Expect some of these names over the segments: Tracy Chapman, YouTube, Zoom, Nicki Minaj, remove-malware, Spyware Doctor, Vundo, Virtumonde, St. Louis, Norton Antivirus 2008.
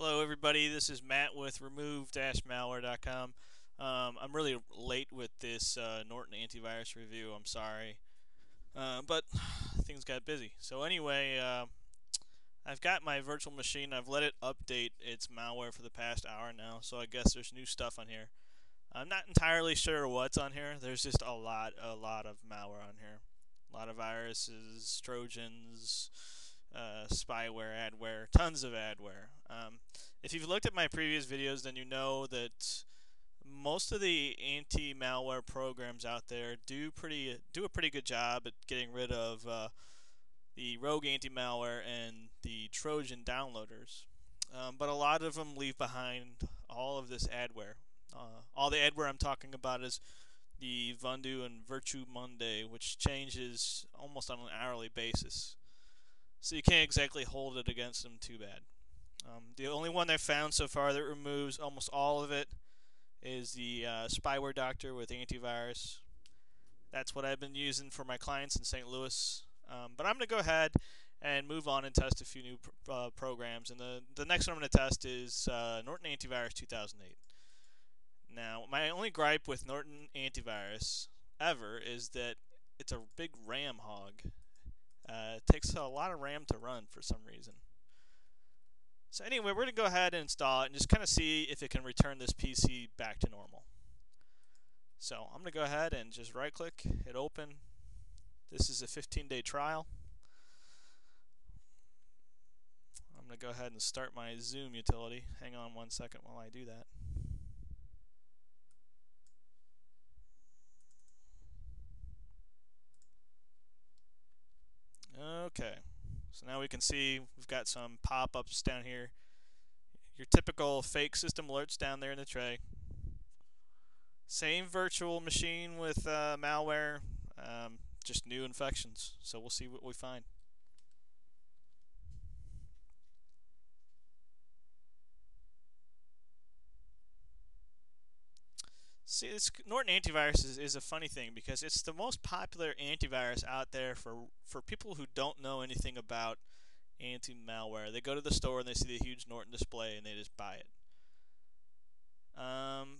Hello everybody, this is Matt with remove-malware.com. I'm really late with this Norton Antivirus review, I'm sorry. But things got busy. So anyway, I've got my virtual machine, I've let it update its malware for the past hour now, so I guess there's new stuff on here. I'm not entirely sure what's on here, there's just a lot of malware on here. A lot of viruses, Trojans, spyware, adware, tons of adware. If you've looked at my previous videos, then you know that most of the anti-malware programs out there do a pretty good job at getting rid of the rogue anti-malware and the Trojan downloaders. But a lot of them leave behind all of this adware. All the adware I'm talking about is the Vundo and Virtumonde, which changes almost on an hourly basis. So you can't exactly hold it against them too bad. The only one I've found so far that removes almost all of it is the Spyware Doctor with antivirus. That's what I've been using for my clients in St. Louis. But I'm going to go ahead and move on and test a few new programs. And the next one I'm going to test is Norton Antivirus 2008. Now, my only gripe with Norton Antivirus ever is that it's a big RAM hog. It takes a lot of RAM to run for some reason. So anyway, we're going to go ahead and install it and just kind of see if it can return this PC back to normal. So I'm going to go ahead and just right click, hit open. This is a 15-day trial. I'm going to go ahead and start my Zoom utility. Hang on one second while I do that. Okay, so now we can see we've got some pop-ups down here. Your typical fake system alerts down there in the tray. Same virtual machine with malware, just new infections. So we'll see what we find. See, this Norton Antivirus is a funny thing because it's the most popular antivirus out there for people who don't know anything about anti-malware. They go to the store and they see the huge Norton display and they just buy it. And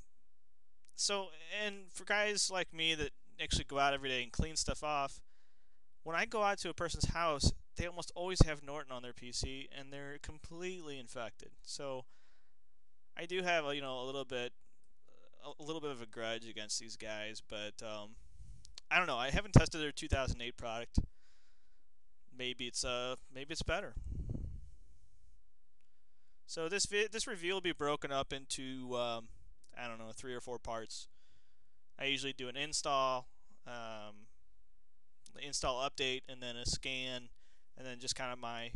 for guys like me that actually go out every day and clean stuff off, when I go out to a person's house, they almost always have Norton on their PC and they're completely infected. So I do have a little bit of a grudge against these guys, but I don't know. I haven't tested their 2008 product. Maybe it's better. So this review will be broken up into I don't know, 3 or 4 parts. I usually do an install, update, and then a scan, and then just kind of my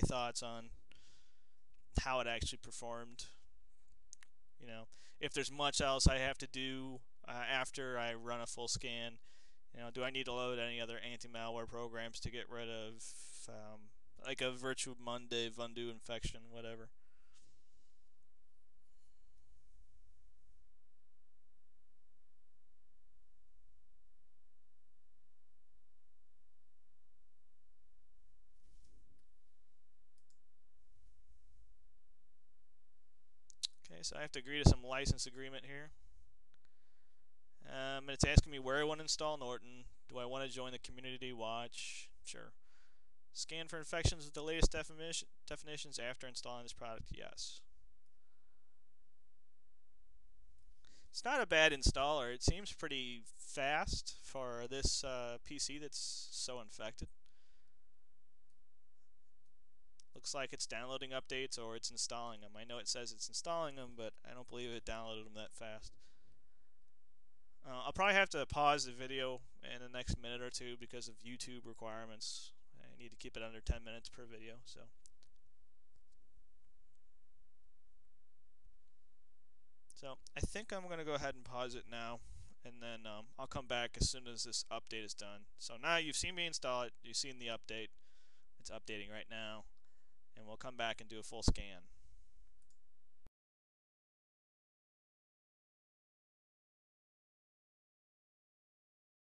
thoughts on how it actually performed. You know, if there's much else I have to do after I run a full scan, you know, do I need to load any other anti-malware programs to get rid of, like a Virtumonde, Vundo infection, whatever. So I have to agree to some license agreement here. And it's asking me where I want to install Norton. Do I want to join the community watch? Sure. Scan for infections with the latest definitions after installing this product. Yes. It's not a bad installer. It seems pretty fast for this PC that's so infected. Looks like it's downloading updates or it's installing them. I know it says it's installing them, but I don't believe it downloaded them that fast. I'll probably have to pause the video in the next minute or two because of YouTube requirements. I need to keep it under 10 minutes per video. So. I think I'm going to go ahead and pause it now, and then I'll come back as soon as this update is done. So now you've seen me install it, you've seen the update, it's updating right now. And we'll come back and do a full scan.